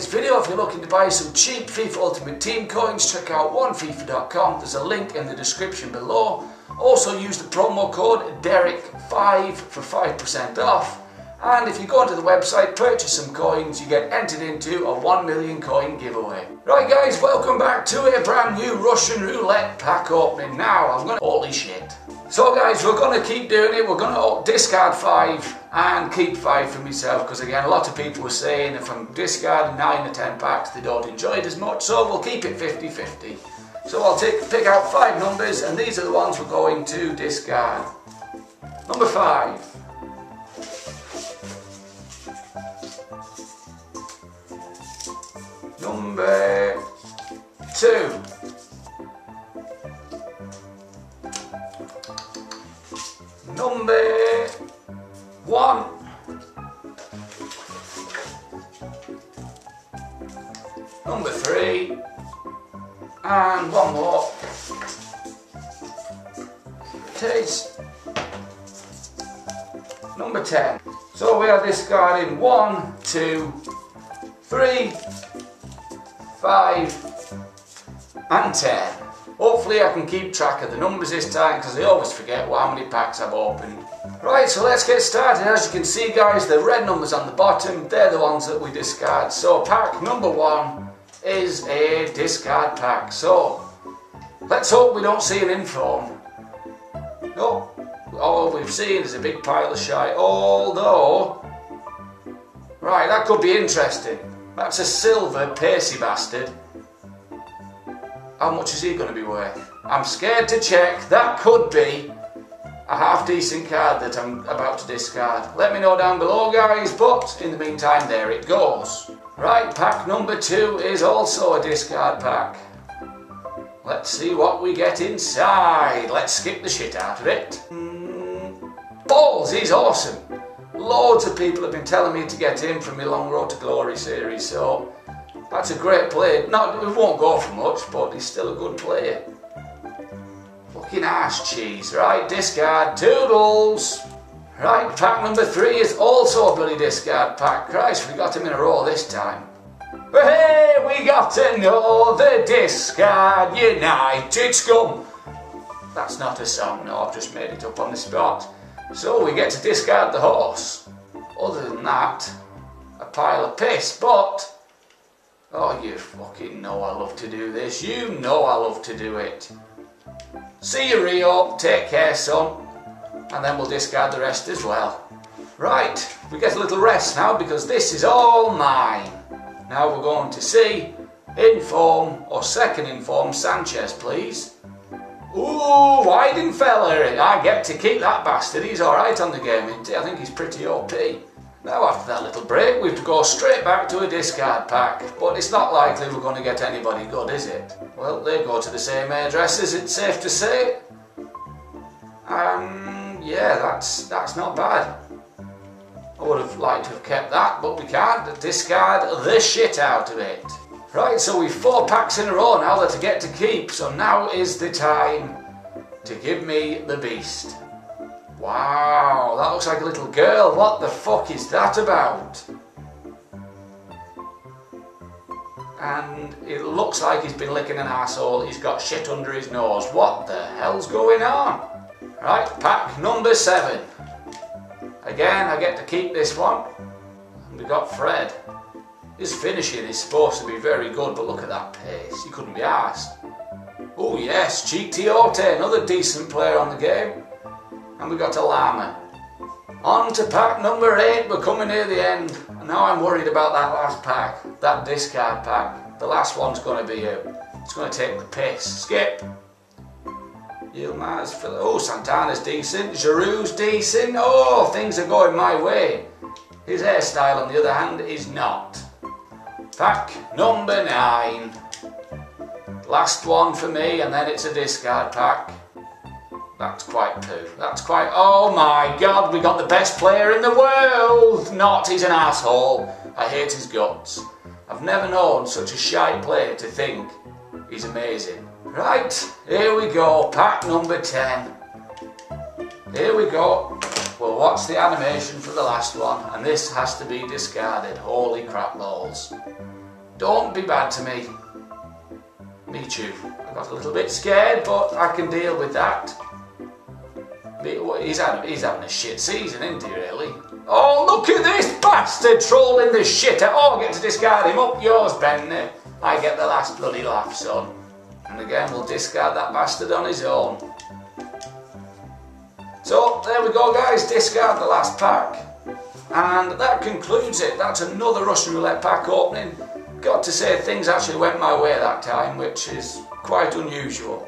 today's video. If you're looking to buy some cheap FIFA Ultimate Team coins, check out onefifa.com. There's a link in the description below. Also use the promo code DEREK5 for 5% off. And if you go onto the website, purchase some coins, you get entered into a 1 million coin giveaway. Right guys, welcome back to a brand new Russian roulette pack opening. Now I'm gonna... holy shit. So guys, we're gonna keep doing it. We're gonna discard 5 and keep 5 for myself, because again, a lot of people were saying if I'm discarding 9 or 10 packs, they don't enjoy it as much, so we'll keep it 50-50. So I'll pick out 5 numbers, and these are the ones we're going to discard. Number 5. Number 2. Number 1. Number 3. And one more. Taste. Number 10. So we are discarding 1, 2, 3, 5 and 10. Hopefully I can keep track of the numbers this time, because I always forget how many packs I've opened. Right, so let's get started. As you can see guys, the red numbers on the bottom, they're the ones that we discard. So pack number 1 is a discard pack. So let's hope we don't see an inform. No, all we've seen is a big pile of shite. Although, right, that could be interesting. That's a silver pacey bastard. How much is he going to be worth? I'm scared to check. That could be a half decent card that I'm about to discard. Let me know down below guys, but in the meantime, there it goes. Right, pack number 2 is also a discard pack. Let's see what we get inside. Let's skip the shit out of it. Balls, he's awesome. Loads of people have been telling me to get him from my Long Road to Glory series, so that's a great play. Not, it won't go for much, but he's still a good player. Fucking ass cheese. Right, discard. Toodles. Right, pack number 3 is also a bloody discard pack. Christ, we got him in a row this time. But hey, we got another discard. United Scum. That's not a song, no, I've just made it up on the spot. So we get to discard the horse. Other than that, a pile of piss, but... oh, you fucking know I love to do this. You know I love to do it. See you, Rio. Take care, son. And then we'll discard the rest as well. Right, we get a little rest now, because this is all mine. Now we're going to see inform, or second inform, Sanchez, please. Ooh, Widenfeller. I get to keep that bastard. He's alright on the game, isn't he? I think he's pretty OP. Now after that little break, we have to go straight back to a discard pack. But it's not likely we're going to get anybody good, is it? Well, they go to the same hairdressers, it's safe to say. Yeah, that's not bad. I would have liked to have kept that, but we can't. Discard the shit out of it. Right, so we've 4 packs in a row now that I get to keep, so now is the time to give me the beast. Wow, that looks like a little girl. What the fuck is that about? And it looks like he's been licking an asshole. He's got shit under his nose. What the hell's going on? Right, pack number 7. Again, I get to keep this one. And we got Fred. His finishing is supposed to be very good, but look at that pace. He couldn't be arsed. Oh yes, Cheick Tioté, another decent player on the game. And we got a llama. On to pack number 8, we're coming near the end. And now I'm worried about that last pack, that discard pack. The last one's going to be it's going to take the piss. Skip. Yilmaz, oh, Santana's decent, Giroud's decent. Oh, things are going my way. His hairstyle, on the other hand, is not. Pack number 9. Last one for me, and then it's a discard pack. That's quite poo. That's quite... oh my god, we got the best player in the world! Not, he's an asshole. I hate his guts. I've never known such a shy player to think he's amazing. Right, here we go. Pack number 10. Here we go. We'll watch the animation for the last one, and this has to be discarded. Holy crap balls. Don't be bad to me. Me too. I got a little bit scared, but I can deal with that. He's having a shit season, isn't he, really? Oh, look at this bastard trolling the shit out. Oh, I get to discard him. Up yours, Ben. I get the last bloody laugh, son. And again, we'll discard that bastard on his own. So, there we go, guys. Discard the last pack. And that concludes it. That's another Russian roulette pack opening. Got to say, things actually went my way that time, which is quite unusual.